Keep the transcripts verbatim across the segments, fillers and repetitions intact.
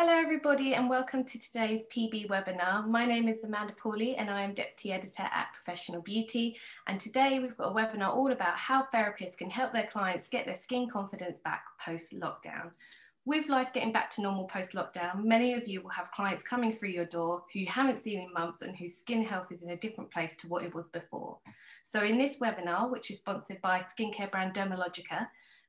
Hello everybody and welcome to today's P B webinar. My name is Amanda Pooley and I am Deputy Editor at Professional Beauty, and today we've got a webinar all about how therapists can help their clients get their skin confidence back post-lockdown. With life getting back to normal post-lockdown, many of you will have clients coming through your door who you haven't seen in months and whose skin health is in a different place to what it was before. So in this webinar, which is sponsored by skincare brand Dermalogica,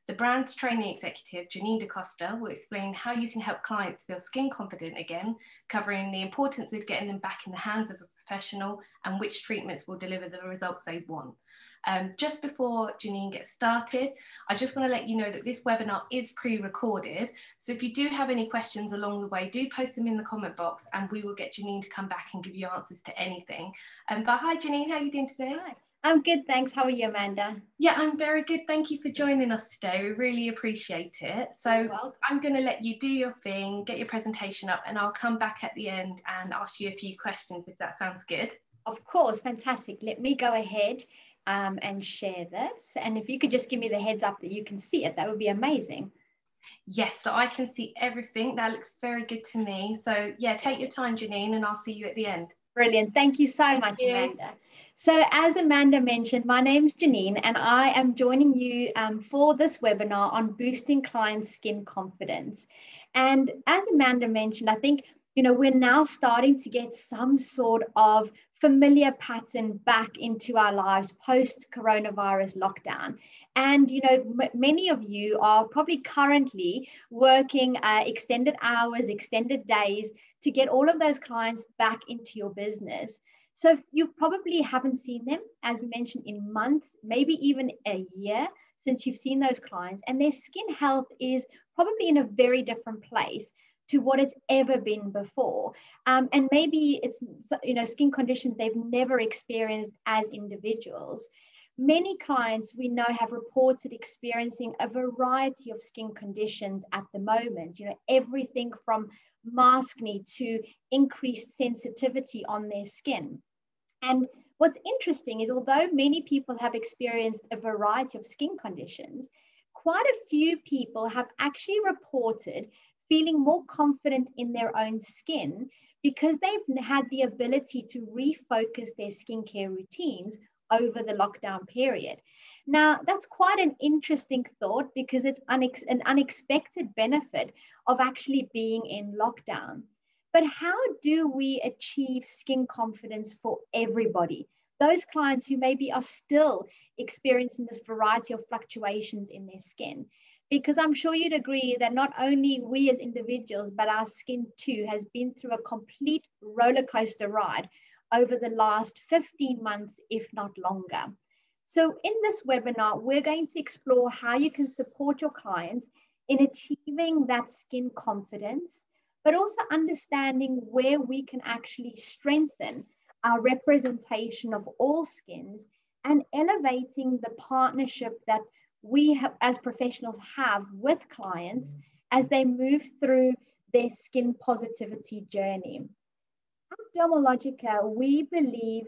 the brand's training executive, Janine da Costa, will explain how you can help clients feel skin confident again, covering the importance of getting them back in the hands of a professional and which treatments will deliver the results they want. Um, just before Janine gets started, I just want to let you know that this webinar is pre-recorded. So if you do have any questions along the way, do post them in the comment box and we will get Janine to come back and give you answers to anything. Um, but hi, Janine, how are you doing today? Hi. I'm good, thanks. How are you, Amanda? Yeah, I'm very good. Thank you for joining us today. We really appreciate it. So I'm going to let you do your thing, get your presentation up, and I'll come back at the end and ask you a few questions if that sounds good. Of course, fantastic. Let me go ahead um, and share this. And if you could just give me the heads up that you can see it, that would be amazing. Yes, so I can see everything. That looks very good to me. So yeah, take your time, Janine, and I'll see you at the end. Brilliant. Thank you so much, Amanda. So as Amanda mentioned, my name's Janine and I am joining you um, for this webinar on boosting clients' skin confidence. And as Amanda mentioned, I think, you know, we're now starting to get some sort of familiar pattern back into our lives post-coronavirus lockdown. And, you know, many of you are probably currently working uh, extended hours, extended days to get all of those clients back into your business. So you probably haven't seen them, as we mentioned, in months, maybe even a year since you've seen those clients, and their skin health is probably in a very different place to what it's ever been before. Um, and maybe it's, you know, skin conditions they've never experienced as individuals. Many clients we know have reported experiencing a variety of skin conditions at the moment, you know, everything from mask need to increased sensitivity on their skin. And what's interesting is although many people have experienced a variety of skin conditions, quite a few people have actually reported feeling more confident in their own skin because they've had the ability to refocus their skincare routines over the lockdown period. Now, that's quite an interesting thought because it's unex- an unexpected benefit of actually being in lockdown. But how do we achieve skin confidence for everybody? Those clients who maybe are still experiencing this variety of fluctuations in their skin. Because I'm sure you'd agree that not only we as individuals, but our skin too has been through a complete roller coaster ride over the last fifteen months, if not longer. So in this webinar, we're going to explore how you can support your clients in achieving that skin confidence, but also understanding where we can actually strengthen our representation of all skins and elevating the partnership that we have, as professionals have with clients as they move through their skin positivity journey. At Dermalogica, we believe,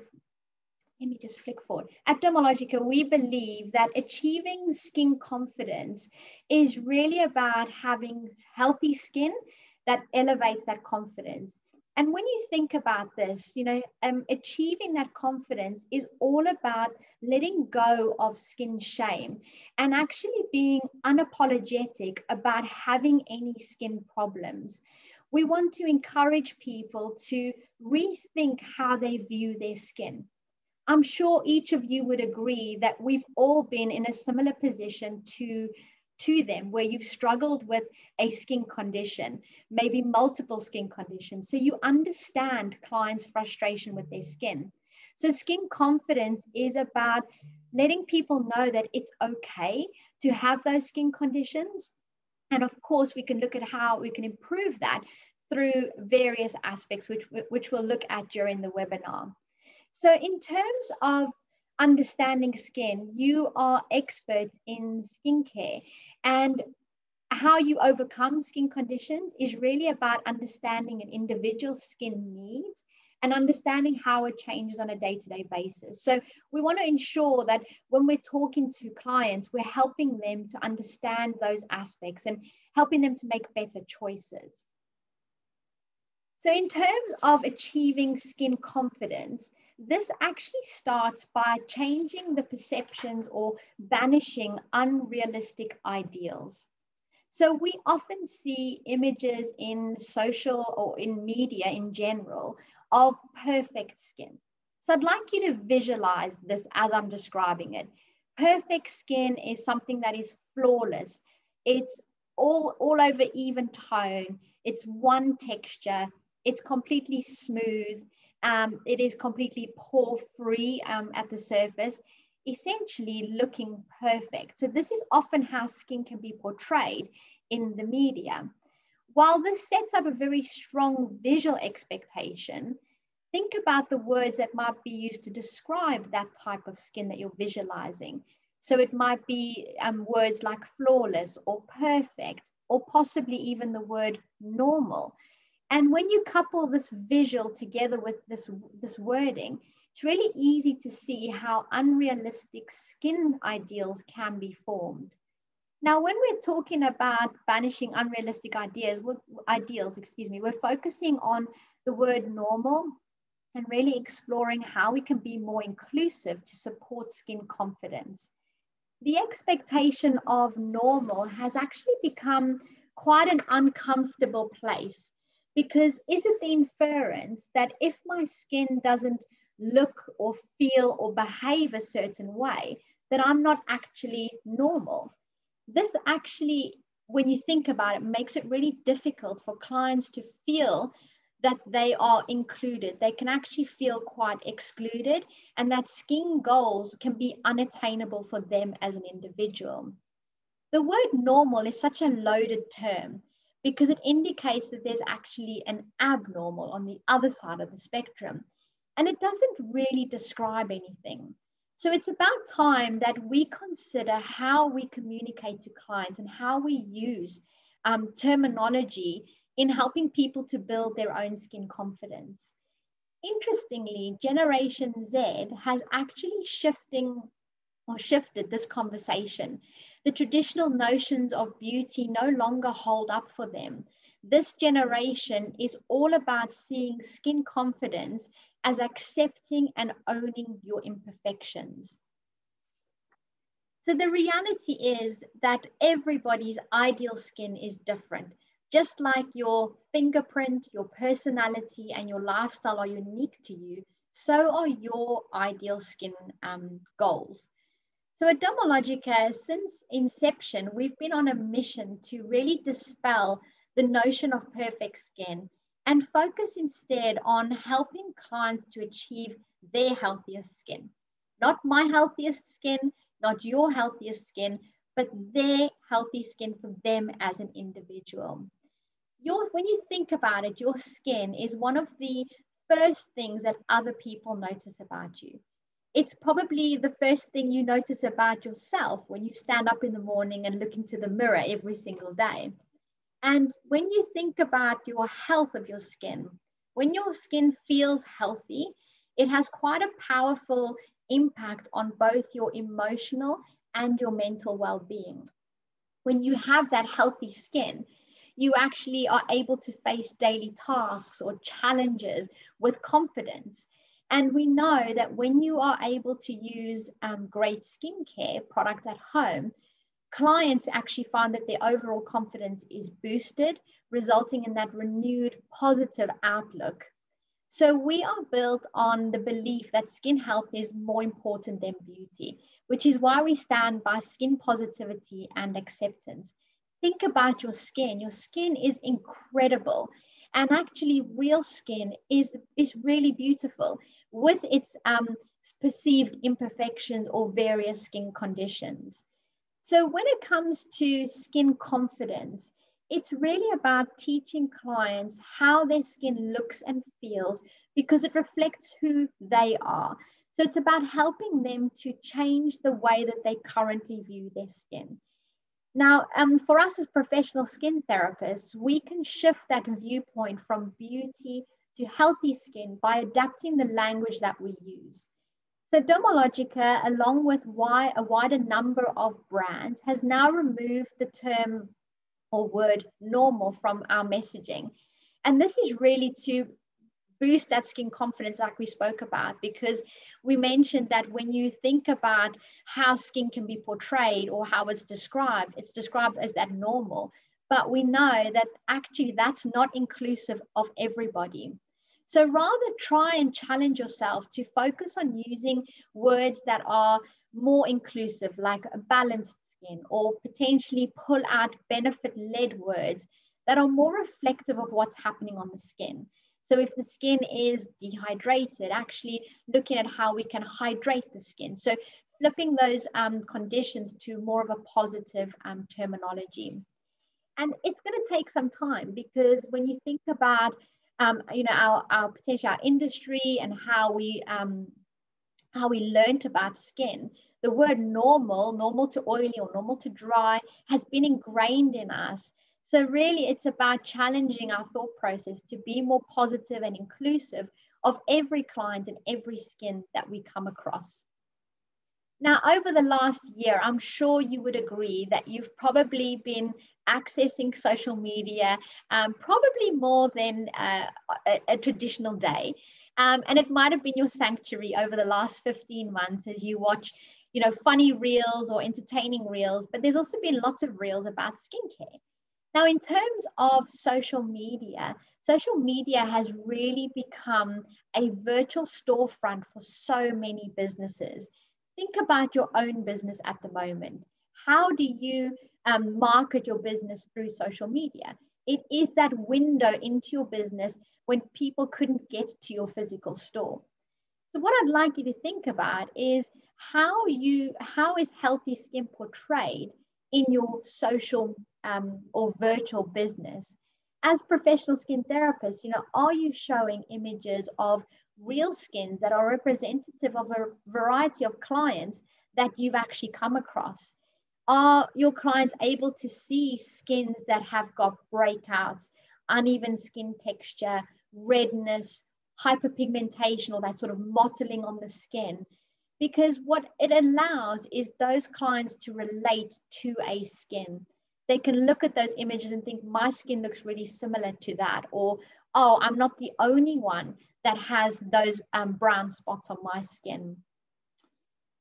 let me just flick forward. At Dermalogica, we believe that achieving skin confidence is really about having healthy skin that elevates that confidence. And when you think about this, you know, um, achieving that confidence is all about letting go of skin shame and actually being unapologetic about having any skin problems. We want to encourage people to rethink how they view their skin. I'm sure each of you would agree that we've all been in a similar position to to them where you've struggled with a skin condition, maybe multiple skin conditions. So you understand clients' frustration with their skin. So skin confidence is about letting people know that it's okay to have those skin conditions. And of course, we can look at how we can improve that through various aspects, which, which we'll look at during the webinar. So in terms of understanding skin, you are experts in skincare, and how you overcome skin conditions is really about understanding an individual's skin needs and understanding how it changes on a day-to-day basis. So we want to ensure that when we're talking to clients, we're helping them to understand those aspects and helping them to make better choices. So in terms of achieving skin confidence, this actually starts by changing the perceptions or banishing unrealistic ideals. So we often see images in social or in media in general of perfect skin. So I'd like you to visualize this as I'm describing it. Perfect skin is something that is flawless. It's all, all over even tone. It's one texture. It's completely smooth. Um, it is completely pore-free um, at the surface, essentially looking perfect. So this is often how skin can be portrayed in the media. While this sets up a very strong visual expectation, think about the words that might be used to describe that type of skin that you're visualizing. So it might be um, words like flawless or perfect, or possibly even the word normal. And when you couple this visual together with this, this wording, it's really easy to see how unrealistic skin ideals can be formed. Now, when we're talking about banishing unrealistic ideas, ideals, excuse me, we're focusing on the word normal and really exploring how we can be more inclusive to support skin confidence. The expectation of normal has actually become quite an uncomfortable place, because is it the inference that if my skin doesn't look or feel or behave a certain way, that I'm not actually normal? This actually, when you think about it, makes it really difficult for clients to feel that they are included. They can actually feel quite excluded, and that skin goals can be unattainable for them as an individual. The word normal is such a loaded term because it indicates that there's actually an abnormal on the other side of the spectrum, and it doesn't really describe anything. So it's about time that we consider how we communicate to clients and how we use um, terminology in helping people to build their own skin confidence. Interestingly, Generation Z has actually shifting or shifted this conversation. The traditional notions of beauty no longer hold up for them. This generation is all about seeing skin confidence as accepting and owning your imperfections. So the reality is that everybody's ideal skin is different. Just like your fingerprint, your personality, and your lifestyle are unique to you, so are your ideal skin um, goals. So at Dermalogica, since inception, we've been on a mission to really dispel the notion of perfect skin and focus instead on helping clients to achieve their healthiest skin. Not my healthiest skin, not your healthiest skin, but their healthy skin for them as an individual. Your, when you think about it, your skin is one of the first things that other people notice about you. It's probably the first thing you notice about yourself when you stand up in the morning and look into the mirror every single day. And when you think about your health of your skin, when your skin feels healthy, it has quite a powerful impact on both your emotional and your mental well-being. When you have that healthy skin, you actually are able to face daily tasks or challenges with confidence. And we know that when you are able to use um, great skincare product at home, clients actually find that their overall confidence is boosted, resulting in that renewed positive outlook. So we are built on the belief that skin health is more important than beauty, which is why we stand by skin positivity and acceptance. Think about your skin. Your skin is incredible. And actually, real skin is, is really beautiful with its um, perceived imperfections or various skin conditions. So when it comes to skin confidence, it's really about teaching clients how their skin looks and feels because it reflects who they are. So it's about helping them to change the way that they currently view their skin. Now, um, for us as professional skin therapists, we can shift that viewpoint from beauty to healthy skin by adapting the language that we use. So Dermalogica, along with wide, a wider number of brands, has now removed the term or word normal from our messaging. And this is really to boost that skin confidence, like we spoke about, because we mentioned that when you think about how skin can be portrayed or how it's described, it's described as that normal, but we know that actually that's not inclusive of everybody. So rather try and challenge yourself to focus on using words that are more inclusive, like a balanced skin, or potentially pull out benefit-led words that are more reflective of what's happening on the skin. So if the skin is dehydrated, actually looking at how we can hydrate the skin. So flipping those um, conditions to more of a positive um, terminology. And it's going to take some time, because when you think about Um, you know, our, our potential, our industry, and how we um, how we learnt about skin, the word normal, normal to oily or normal to dry, has been ingrained in us. So really, it's about challenging our thought process to be more positive and inclusive of every client and every skin that we come across. Now, over the last year, I'm sure you would agree that you've probably been accessing social media um, probably more than uh, a, a traditional day. Um, and it might have been your sanctuary over the last fifteen months as you watch, you know, funny reels or entertaining reels, but there's also been lots of reels about skincare. Now, in terms of social media, social media has really become a virtual storefront for so many businesses. Think about your own business at the moment. How do you um, market your business through social media? It is that window into your business when people couldn't get to your physical store. So what I'd like you to think about is how you, how is healthy skin portrayed in your social um, or virtual business? As professional skin therapists, you know, are you showing images of real skins that are representative of a variety of clients that you've actually come across? Are your clients able to see skins that have got breakouts, uneven skin texture, redness, hyperpigmentation, or that sort of mottling on the skin? Because what it allows is those clients to relate to a skin. They can look at those images and think, my skin looks really similar to that, or, oh, I'm not the only one that has those um, brown spots on my skin.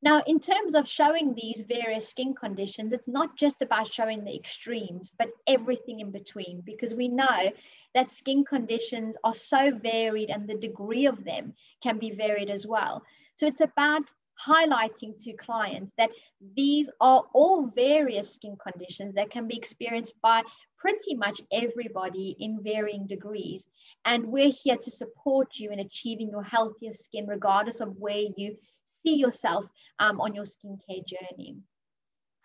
Now, in terms of showing these various skin conditions, it's not just about showing the extremes, but everything in between, because we know that skin conditions are so varied and the degree of them can be varied as well. So it's about highlighting to clients that these are all various skin conditions that can be experienced by pretty much everybody in varying degrees. And we're here to support you in achieving your healthier skin, regardless of where you see yourself um, on your skincare journey.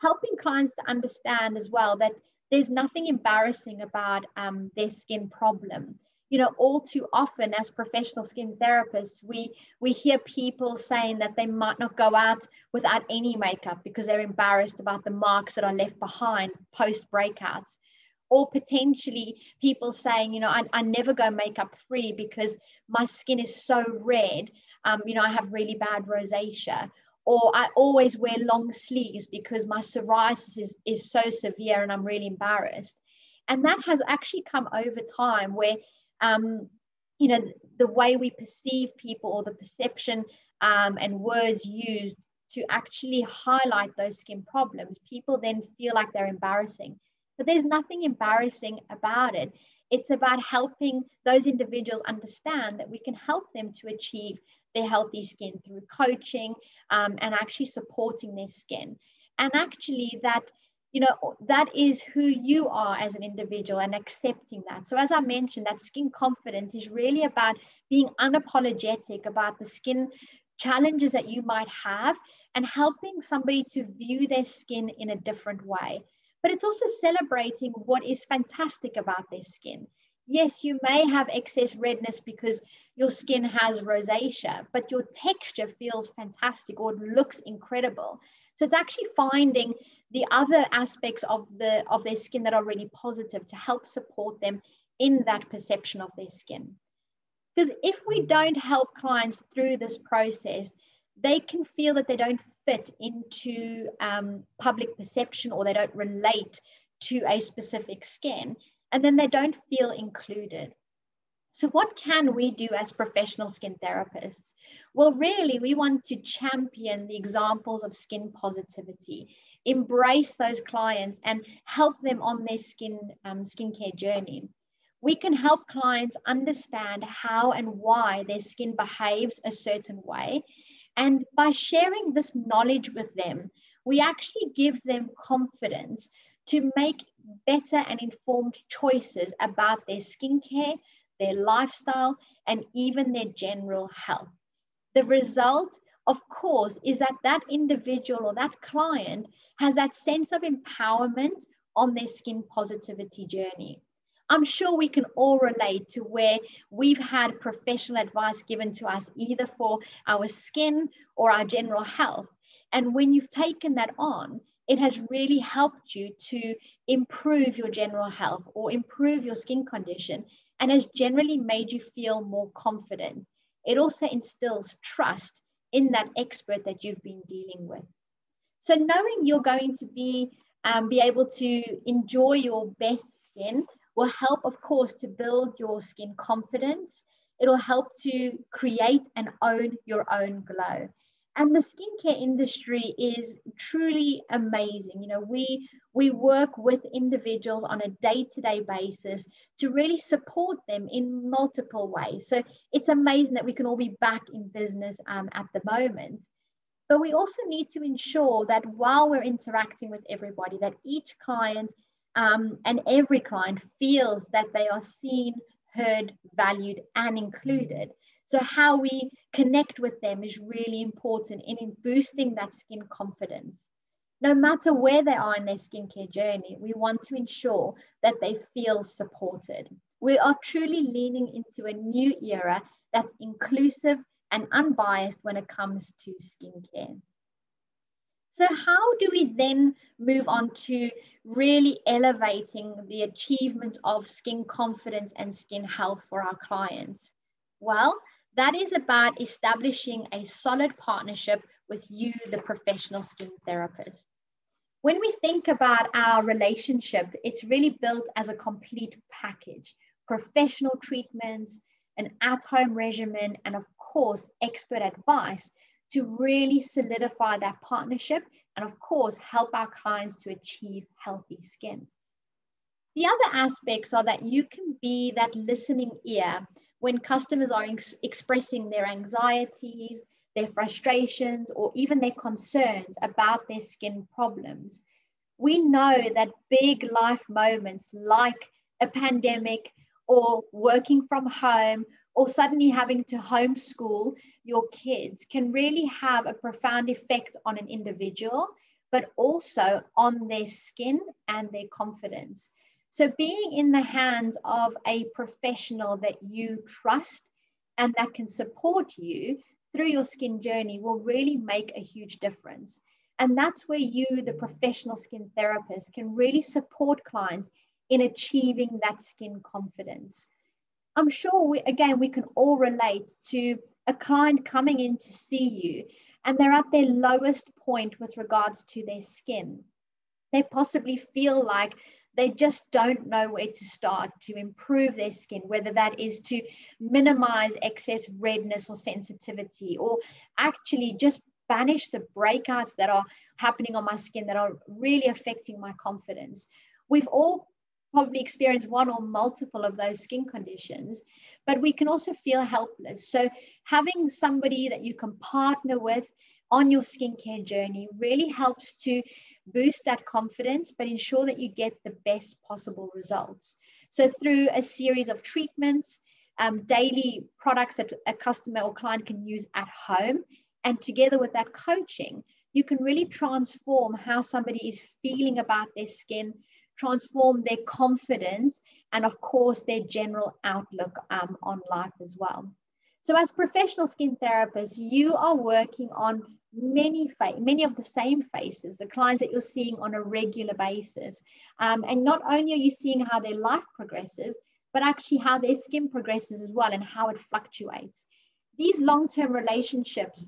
Helping clients to understand as well that there's nothing embarrassing about um, their skin problem. You know, all too often as professional skin therapists, we, we hear people saying that they might not go out without any makeup because they're embarrassed about the marks that are left behind post-breakouts. Or potentially people saying, you know, I, I never go makeup free because my skin is so red. Um, you know, I have really bad rosacea. Or I always wear long sleeves because my psoriasis is, is so severe and I'm really embarrassed. And that has actually come over time where, um, you know, the way we perceive people or the perception um, and words used to actually highlight those skin problems, people then feel like they're embarrassing. But there's nothing embarrassing about it. It's about helping those individuals understand that we can help them to achieve their healthy skin through coaching um, and actually supporting their skin. And actually that, you know, that is who you are as an individual and accepting that. So as I mentioned, that skin confidence is really about being unapologetic about the skin challenges that you might have and helping somebody to view their skin in a different way. But it's also celebrating what is fantastic about their skin. Yes, you may have excess redness because your skin has rosacea, but your texture feels fantastic or it looks incredible. So it's actually finding the other aspects of, the, of their skin that are really positive to help support them in that perception of their skin. Because if we don't help clients through this process, they can feel that they don't fit into um, public perception, or they don't relate to a specific skin, and then they don't feel included. So what can we do as professional skin therapists? Well, really, we want to champion the examples of skin positivity, embrace those clients and help them on their skin um, skincare journey. We can help clients understand how and why their skin behaves a certain way. And by sharing this knowledge with them, we actually give them confidence to make better and informed choices about their skincare, their lifestyle, and even their general health. The result, of course, is that that individual or that client has that sense of empowerment on their skin positivity journey. I'm sure we can all relate to where we've had professional advice given to us either for our skin or our general health. And when you've taken that on, it has really helped you to improve your general health or improve your skin condition, and has generally made you feel more confident. It also instills trust in that expert that you've been dealing with. So knowing you're going to be, um, be able to enjoy your best skin will help, of course, to build your skin confidence. It'll help to create and own your own glow. And the skincare industry is truly amazing. You know, we, we work with individuals on a day-to-day basis to really support them in multiple ways. So it's amazing that we can all be back in business um, at the moment. But we also need to ensure that while we're interacting with everybody, that each client um, and every client feels that they are seen, heard, valued, and included. So how we connect with them is really important in boosting that skin confidence. No matter where they are in their skincare journey, we want to ensure that they feel supported. We are truly leaning into a new era that's inclusive and unbiased when it comes to skincare. So how do we then move on to really elevating the achievements of skin confidence and skin health for our clients? Well, that is about establishing a solid partnership with you, the professional skin therapist. When we think about our relationship, it's really built as a complete package: professional treatments, an at-home regimen, and of course, expert advice to really solidify that partnership and of course, help our clients to achieve healthy skin. The other aspects are that you can be that listening ear when customers are ex- expressing their anxieties, their frustrations, or even their concerns about their skin problems. We know that big life moments like a pandemic or working from home or suddenly having to homeschool your kids can really have a profound effect on an individual, but also on their skin and their confidence. So being in the hands of a professional that you trust and that can support you through your skin journey will really make a huge difference. And that's where you, the professional skin therapist, can really support clients in achieving that skin confidence. I'm sure, we, again, we can all relate to a client coming in to see you and they're at their lowest point with regards to their skin. They possibly feel like they just don't know where to start to improve their skin, whether that is to minimize excess redness or sensitivity, or actually just banish the breakouts that are happening on my skin that are really affecting my confidence. We've all probably experienced one or multiple of those skin conditions, but we can also feel helpless. So having somebody that you can partner with on your skincare journey really helps to boost that confidence, but ensure that you get the best possible results. So through a series of treatments, um, daily products that a customer or client can use at home, and together with that coaching, you can really transform how somebody is feeling about their skin, transform their confidence, and of course, their general outlook um, on life as well. So as professional skin therapists, you are working on many, many of the same faces, the clients that you're seeing on a regular basis. Um, and not only are you seeing how their life progresses, but actually how their skin progresses as well and how it fluctuates. These long-term relationships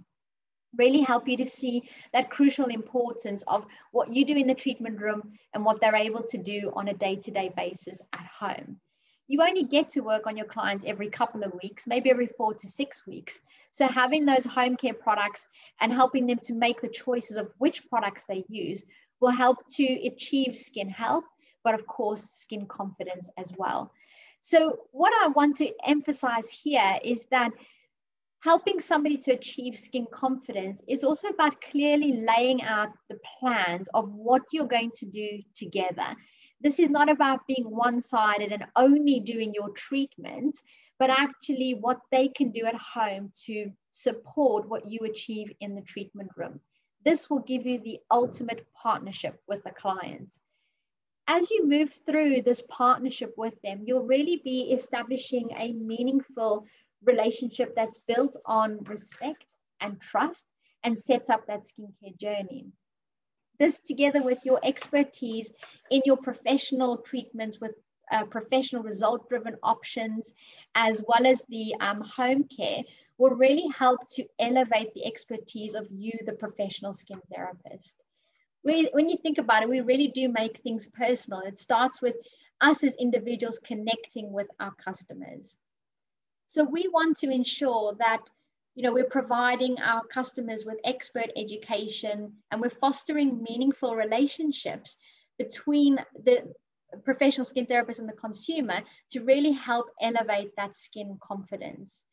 really help you to see that crucial importance of what you do in the treatment room and what they're able to do on a day-to-day basis at home. you only get to work on your clients every couple of weeks, maybe every four to six weeks. So having those home care products and helping them to make the choices of which products they use will help to achieve skin health, but of course, skin confidence as well. So what I want to emphasize here is that helping somebody to achieve skin confidence is also about clearly laying out the plans of what you're going to do together. This is not about being one-sided and only doing your treatment, but actually what they can do at home to support what you achieve in the treatment room. This will give you the ultimate partnership with the clients. As you move through this partnership with them, you'll really be establishing a meaningful relationship that's built on respect and trust and sets up that skincare journey. This, together with your expertise in your professional treatments with uh, professional result-driven options, as well as the um, home care, will really help to elevate the expertise of you, the professional skin therapist. We, when you think about it, we really do make things personal. It starts with us as individuals connecting with our customers. So we want to ensure that you know, we're providing our customers with expert education and we're fostering meaningful relationships between the professional skin therapist and the consumer to really help elevate that skin confidence.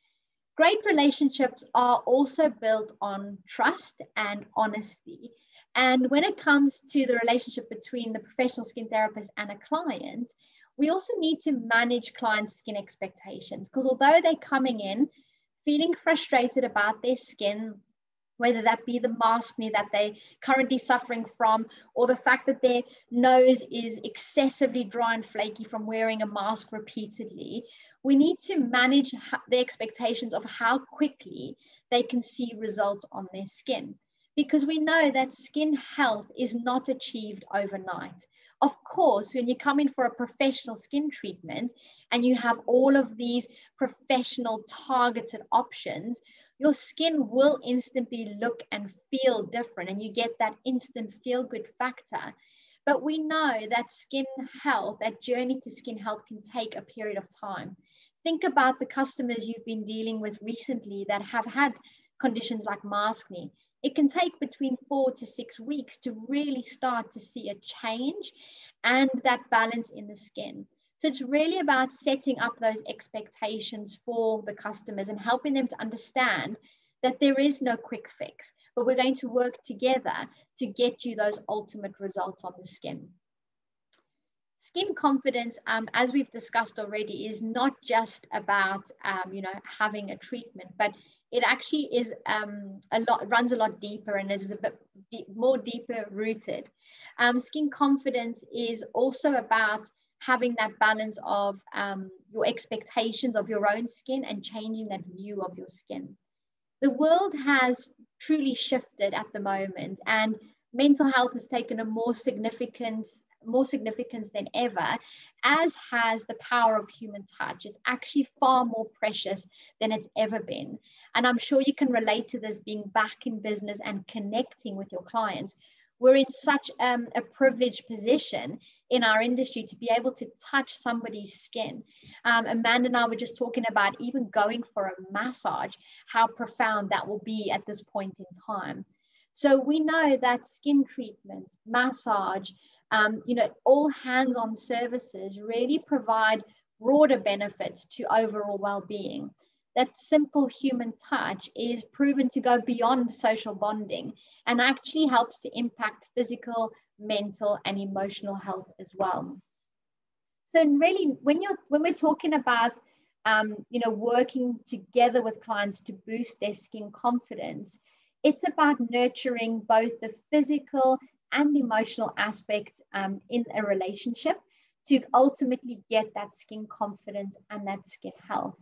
Great relationships are also built on trust and honesty. And when it comes to the relationship between the professional skin therapist and a client, we also need to manage clients' skin expectations, because although they're coming in feeling frustrated about their skin, whether that be the mask that they're currently suffering from, or the fact that their nose is excessively dry and flaky from wearing a mask repeatedly, we need to manage the expectations of how quickly they can see results on their skin. Because we know that skin health is not achieved overnight. Of course, when you come in for a professional skin treatment and you have all of these professional targeted options, your skin will instantly look and feel different and you get that instant feel-good factor. But we know that skin health, that journey to skin health, can take a period of time. Think about the customers you've been dealing with recently that have had conditions like maskne. It can take between four to six weeks to really start to see a change and that balance in the skin. So it's really about setting up those expectations for the customers and helping them to understand that there is no quick fix, but we're going to work together to get you those ultimate results on the skin. Skin confidence, um, as we've discussed already, is not just about um, you know, having a treatment, but it actually is um, a lot, runs a lot deeper, and it is a bit deep, more deeper rooted. Um, skin confidence is also about having that balance of um, your expectations of your own skin and changing that view of your skin. The world has truly shifted at the moment, and mental health has taken a more significant more significance than ever, as has the power of human touch. It's actually far more precious than it's ever been. And I'm sure you can relate to this, being back in business and connecting with your clients. We're in such um, a privileged position in our industry to be able to touch somebody's skin. Um, Amanda and I were just talking about even going for a massage, how profound that will be at this point in time. So we know that skin treatments, massage, Um, you know, all hands-on services really provide broader benefits to overall well-being. That simple human touch is proven to go beyond social bonding and actually helps to impact physical, mental, and emotional health as well. So really, when you're when we're talking about um, you know, working together with clients to boost their skin confidence, it's about nurturing both the physical and emotional aspects um, in a relationship to ultimately get that skin confidence and that skin health.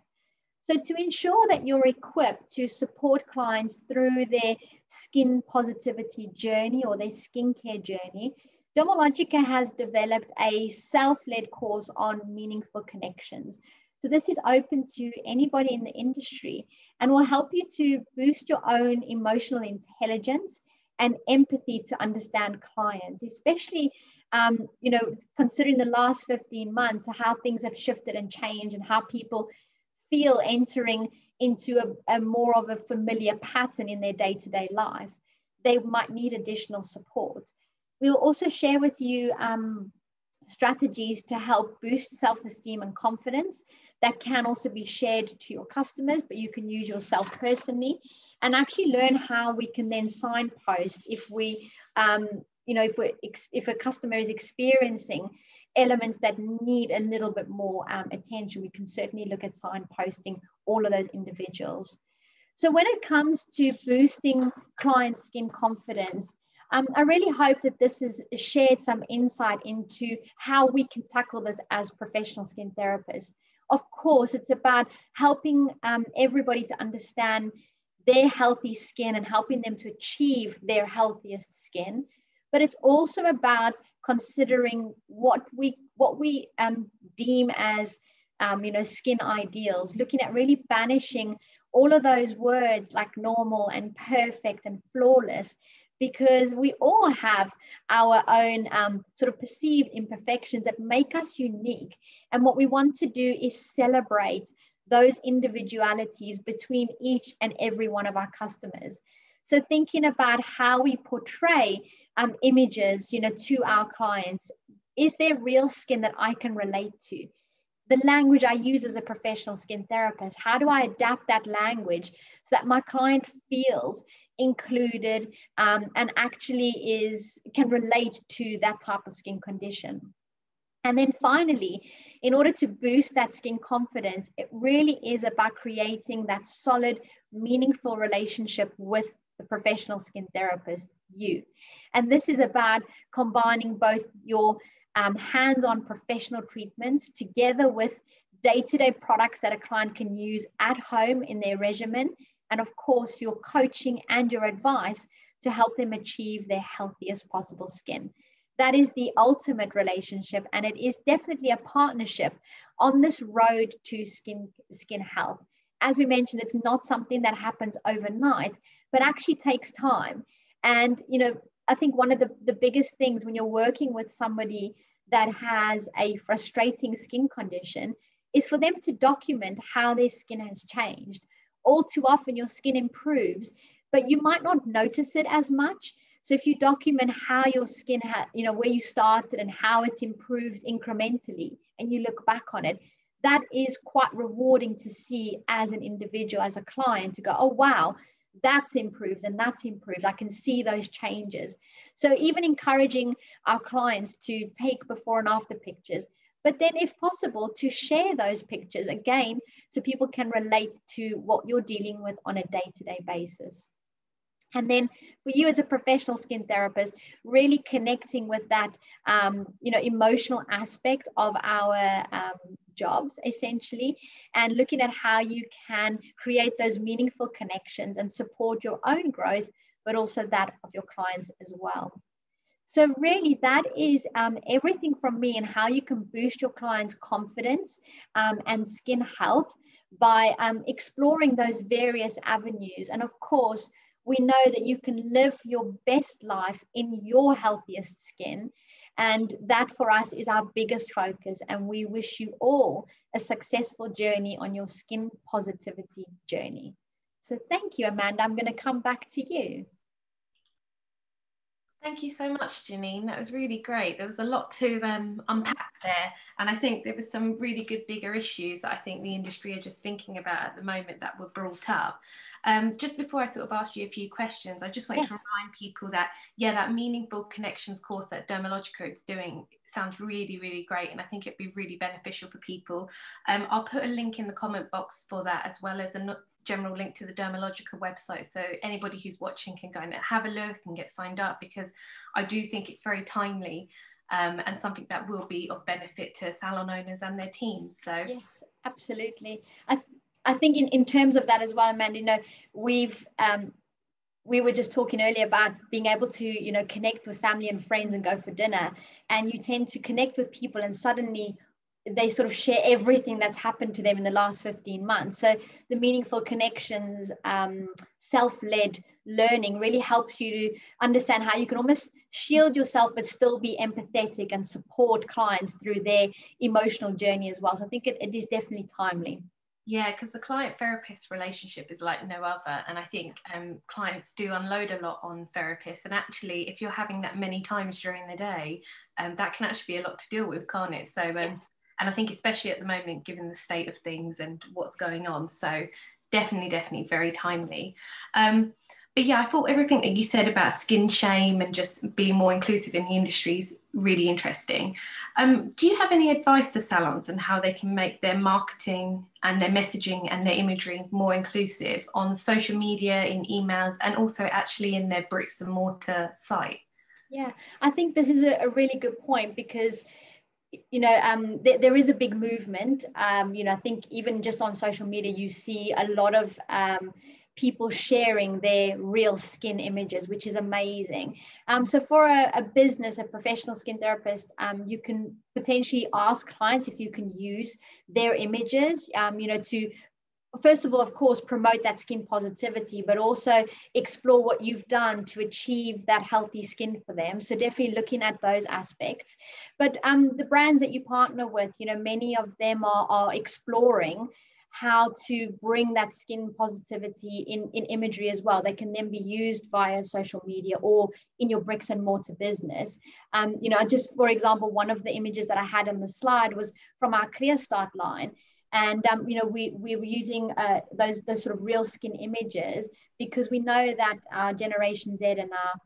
So to ensure that you're equipped to support clients through their skin positivity journey or their skincare journey, Dermalogica has developed a self-led course on Meaningful Connections. So this is open to anybody in the industry and will help you to boost your own emotional intelligence and empathy to understand clients, especially, um, you know, considering the last fifteen months, how things have shifted and changed and how people feel entering into a, a more of a familiar pattern in their day-to-day life. They might need additional support. We'll also share with you um, strategies to help boost self-esteem and confidence that can also be shared to your customers, but you can use yourself personally, and actually learn how we can then signpost if we, um, you know, if, we're ex if a customer is experiencing elements that need a little bit more um, attention. We can certainly look at signposting all of those individuals. So when it comes to boosting client skin confidence, um, I really hope that this has shared some insight into how we can tackle this as professional skin therapists. Of course, it's about helping um, everybody to understand their healthy skin and helping them to achieve their healthiest skin. But it's also about considering what we, what we um, deem as um, you know, skin ideals, looking at really banishing all of those words like normal and perfect and flawless, because we all have our own um, sort of perceived imperfections that make us unique. And what we want to do is celebrate those individualities between each and every one of our customers. So thinking about how we portray um, images, you know, to our clients. Is there real skin that I can relate to? The language I use as a professional skin therapist, how do I adapt that language so that my client feels included um, and actually is can relate to that type of skin condition? And then finally, in order to boost that skin confidence, it really is about creating that solid, meaningful relationship with the professional skin therapist, you. And this is about combining both your Um, hands-on professional treatments together with day-to-day products that a client can use at home in their regimen, and of course your coaching and your advice to help them achieve their healthiest possible skin. That is the ultimate relationship, and it is definitely a partnership on this road to skin skin health. As we mentioned, it's not something that happens overnight, but actually takes time. And you know, I think one of the, the biggest things when you're working with somebody that has a frustrating skin condition is for them to document how their skin has changed. All too often your skin improves, but you might not notice it as much. So if you document how your skin, ha you know, where you started and how it's improved incrementally, and you look back on it, that is quite rewarding to see as an individual, as a client, to go, oh, wow, that's improved and that's improved. I can see those changes. So even encouraging our clients to take before and after pictures, but then if possible to share those pictures again, so people can relate to what you're dealing with on a day-to-day basis. And then for you as a professional skin therapist, really connecting with that, um, you know, emotional aspect of our um, jobs, essentially, and looking at how you can create those meaningful connections and support your own growth, but also that of your clients as well. So really, that is um, everything from me and how you can boost your clients' confidence um, and skin health by um, exploring those various avenues. And of course, we know that you can live your best life in your healthiest skin. And that for us is our biggest focus. And we wish you all a successful journey on your skin positivity journey. So thank you, Amanda. I'm going to come back to you. Thank you so much, Janine. That was really great. There was a lot to um, unpack there. And I think there was some really good bigger issues that I think the industry are just thinking about at the moment that were brought up. Um, just before I sort of ask you a few questions, I just want yes. to remind people that, yeah, that Meaningful Connections course that Dermalogica is doing sounds really, really great. And I think it'd be really beneficial for people. Um, I'll put a link in the comment box for that, as well as a general link to the Dermalogica website, so anybody who's watching can go and have a look and get signed up, because I do think it's very timely um, and something that will be of benefit to salon owners and their teams. So yes, absolutely. I, th I think in, in terms of that as well, Amanda, you know, we've um, we were just talking earlier about being able to, you know, connect with family and friends and go for dinner, and you tend to connect with people and suddenly they sort of share everything that's happened to them in the last fifteen months. So the Meaningful Connections, um, self-led learning really helps you to understand how you can almost shield yourself, but still be empathetic and support clients through their emotional journey as well. So I think it, it is definitely timely. Yeah, because the client-therapist relationship is like no other. And I think um, clients do unload a lot on therapists. And actually, if you're having that many times during the day, um, that can actually be a lot to deal with, can't it? So, um, yes. And I think especially at the moment, given the state of things and what's going on. So definitely, definitely very timely. Um, but yeah, I thought everything that you said about skin shame and just being more inclusive in the industry is really interesting. Um, do you have any advice for salons on how they can make their marketing and their messaging and their imagery more inclusive on social media, in emails, and also actually in their bricks and mortar site? Yeah, I think this is a, a really good point, because you know, um, th there is a big movement. Um, you know, I think even just on social media, you see a lot of um, people sharing their real skin images, which is amazing. Um, so for a, a business, a professional skin therapist, um, you can potentially ask clients if you can use their images, um, you know, to, first of all, of course, promote that skin positivity, but also explore what you've done to achieve that healthy skin for them. So definitely looking at those aspects. But um, the brands that you partner with, you know, many of them are, are exploring how to bring that skin positivity in, in imagery as well. They can then be used via social media or in your bricks and mortar business. Um, you know, just for example, one of the images that I had on the slide was from our Clear Start line. And, um, you know, we, we were using uh, those, those sort of real skin images, because we know that our Generation Z and our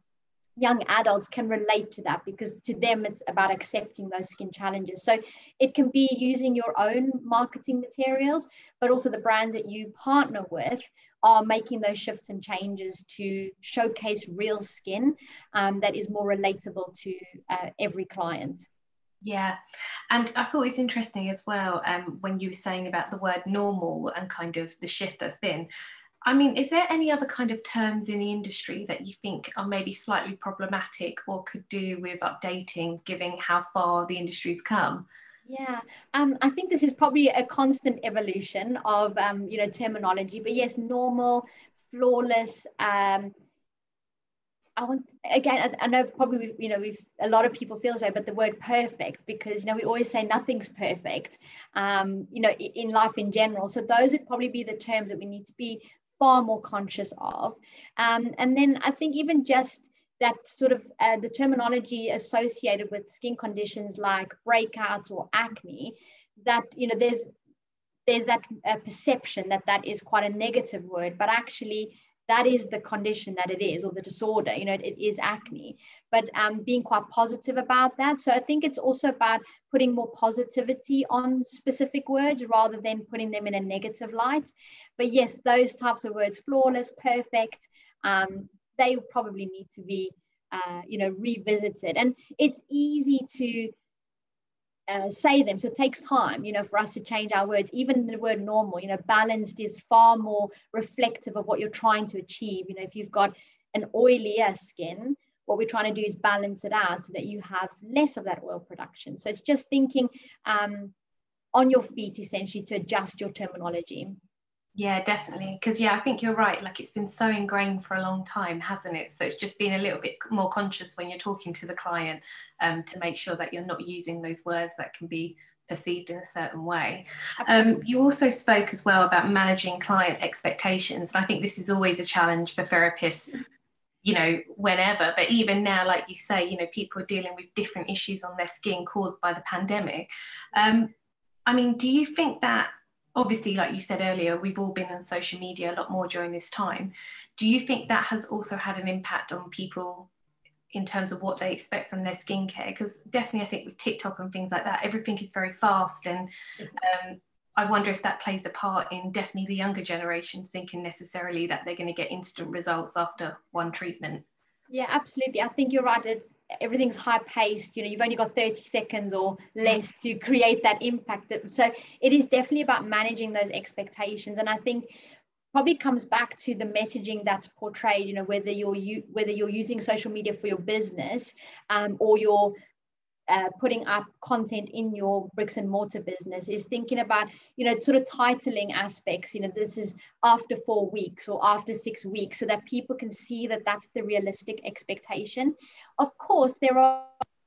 young adults can relate to that, because to them, it's about accepting those skin challenges. So it can be using your own marketing materials, but also the brands that you partner with are making those shifts and changes to showcase real skin um, that is more relatable to uh, every client. Yeah, and I thought it's interesting as well um, when you were saying about the word normal and kind of the shift that's been. I mean, is there any other kind of terms in the industry that you think are maybe slightly problematic or could do with updating, given how far the industry's come? Yeah, um, I think this is probably a constant evolution of, um, you know, terminology. But yes, normal, flawless, um, I want, again, I know probably, we've, you know, we've, a lot of people feel this way, but the word perfect, because, you know, we always say nothing's perfect, um, you know, in life in general. So those would probably be the terms that we need to be far more conscious of. Um, and then I think even just that sort of uh, the terminology associated with skin conditions like breakouts or acne, that, you know, there's, there's that uh, perception that that is quite a negative word, but actually, that is the condition that it is, or the disorder, you know, it, it is acne, but um, being quite positive about that. So I think it's also about putting more positivity on specific words rather than putting them in a negative light. But yes, those types of words, flawless, perfect, um, they probably need to be, uh, you know, revisited. And it's easy to Uh, say them. So it takes time, you know, for us to change our words. Even the word normal, you know, balanced is far more reflective of what you're trying to achieve. You know, if you've got an oilier skin, what we're trying to do is balance it out so that you have less of that oil production. So it's just thinking um, on your feet, essentially, to adjust your terminology. Yeah, definitely. Because, yeah, I think you're right. Like, it's been so ingrained for a long time, hasn't it? So it's just being a little bit more conscious when you're talking to the client um, to make sure that you're not using those words that can be perceived in a certain way. Um, you also spoke as well about managing client expectations. And I think this is always a challenge for therapists, you know, whenever. But even now, like you say, you know, people are dealing with different issues on their skin caused by the pandemic. Um, I mean, do you think that, obviously, like you said earlier, we've all been on social media a lot more during this time. Do you think that has also had an impact on people in terms of what they expect from their skincare? Because definitely, I think with TikTok and things like that, everything is very fast. And um, I wonder if that plays a part in definitely the younger generation thinking necessarily that they're going to get instant results after one treatment. Yeah, absolutely. I think you're right. It's everything's high paced. You know, you've only got thirty seconds or less to create that impact. So it is definitely about managing those expectations. And I think probably comes back to the messaging that's portrayed, you know, whether you're you, whether you're using social media for your business um, or you're uh, putting up content in your bricks and mortar business, is thinking about, you know, sort of titling aspects, you know, this is after four weeks or after six weeks so that people can see that that's the realistic expectation. Of course, there are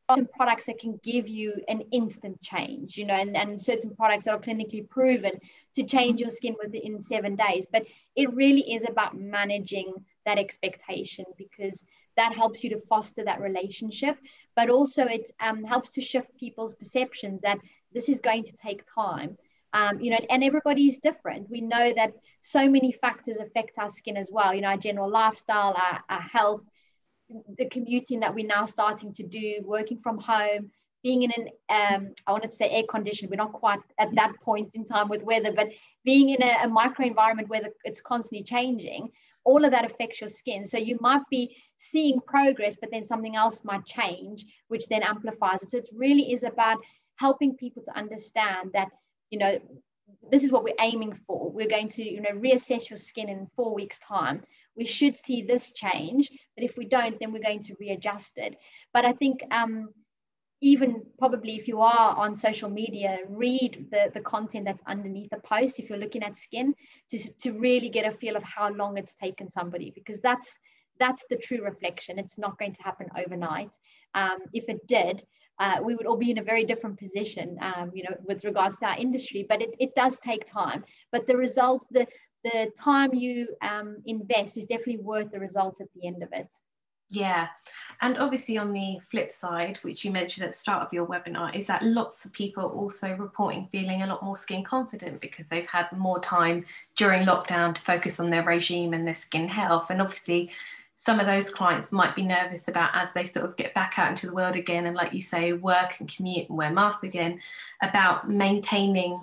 certain products that can give you an instant change, you know, and, and certain products that are clinically proven to change your skin within seven days. But it really is about managing that expectation, because that helps you to foster that relationship, but also it um, helps to shift people's perceptions that this is going to take time. Um, you know, and everybody is different. We know that so many factors affect our skin as well. You know, our general lifestyle, our, our health, the commuting that we're now starting to do, working from home, being in an, um, I wanted to say air conditioned, we're not quite at that point in time with weather, but being in a, a micro environment where the, it's constantly changing, all of that affects your skin. So you might be seeing progress, but then something else might change, which then amplifies it. So it really is about helping people to understand that, you know, this is what we're aiming for. We're going to, you know, reassess your skin in four weeks' time. We should see this change, but if we don't, then we're going to readjust it. But I think um, even probably if you are on social media, read the, the content that's underneath the post if you're looking at skin, to, to really get a feel of how long it's taken somebody, because that's, that's the true reflection. It's not going to happen overnight. Um, if it did, Uh, we would all be in a very different position, um, you know, with regards to our industry, but it, it does take time. But the results, the, the time you um, invest is definitely worth the results at the end of it. Yeah. And obviously on the flip side, which you mentioned at the start of your webinar, is that lots of people also reporting feeling a lot more skin confident because they've had more time during lockdown to focus on their regime and their skin health. And obviously, some of those clients might be nervous about, as they sort of get back out into the world again and, like you say, work and commute and wear masks again, about maintaining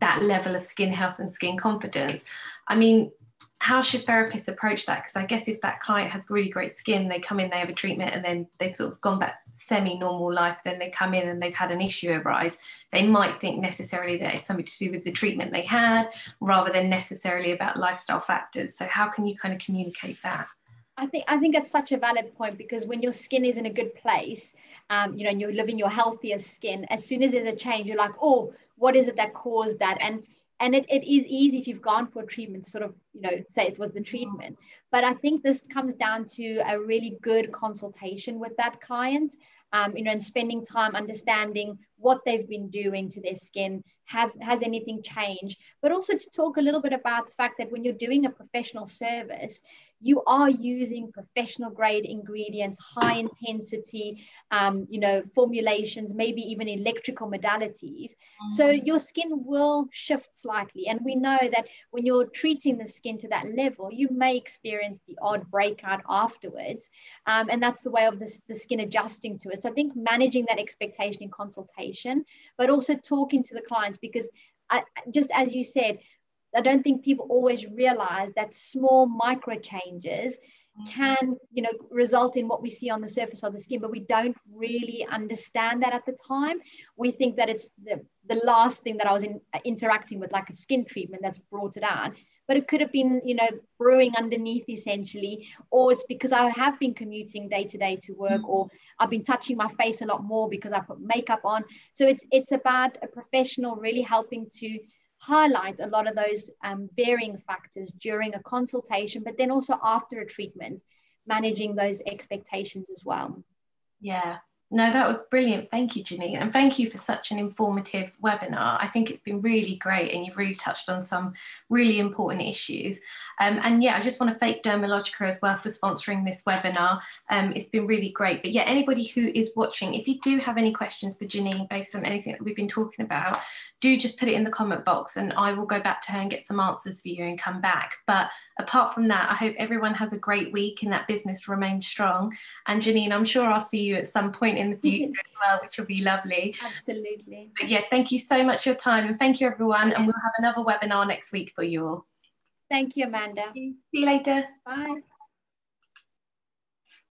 that level of skin health and skin confidence. I mean, how should therapists approach that? Because I guess if that client has really great skin, they come in, they have a treatment, and then they've sort of gone back semi-normal life, then they come in and they've had an issue arise, they might think necessarily that it's something to do with the treatment they had rather than necessarily about lifestyle factors. So how can you kind of communicate that? I think I think that's such a valid point, because when your skin is in a good place, um, you know, and you're living your healthiest skin, as soon as there's a change, you're like, oh, what is it that caused that? And and it, it is easy if you've gone for a treatment, sort of, you know, say it was the treatment. But I think this comes down to a really good consultation with that client, um, you know, and spending time understanding what they've been doing to their skin. Have, has anything changed? But also to talk a little bit about the fact that when you're doing a professional service, you are using professional grade ingredients, high intensity, um, you know, formulations, maybe even electrical modalities. Mm-hmm. So your skin will shift slightly. And we know that when you're treating the skin to that level, you may experience the odd breakout afterwards. Um, and that's the way of this, the skin adjusting to it. So I think managing that expectation in consultation, but also talking to the clients, because I, just as you said, I don't think people always realize that small micro changes can, you know, result in what we see on the surface of the skin, but we don't really understand that at the time. We think that it's the, the last thing that I was in, interacting with, like a skin treatment, that's brought it out. But it could have been, you know, brewing underneath essentially, or it's because I have been commuting day to day to work, or I've been touching my face a lot more because I put makeup on. So it's, it's about a professional really helping to highlight a lot of those um, varying factors during a consultation, but then also after a treatment, managing those expectations as well. Yeah. No, that was brilliant. Thank you, Janine. And thank you for such an informative webinar. I think it's been really great, and you've really touched on some really important issues. Um, and yeah, I just want to thank Dermalogica as well for sponsoring this webinar. Um, it's been really great. But yeah, anybody who is watching, if you do have any questions for Janine based on anything that we've been talking about, do just put it in the comment box and I will go back to her and get some answers for you and come back. But apart from that, I hope everyone has a great week and that business remains strong. And Janine, I'm sure I'll see you at some point in the future as well, which will be lovely. Absolutely. But yeah, thank you so much for your time, and thank you everyone. Yeah. And we'll have another webinar next week for you all. Thank you, Amanda. See you later. Bye.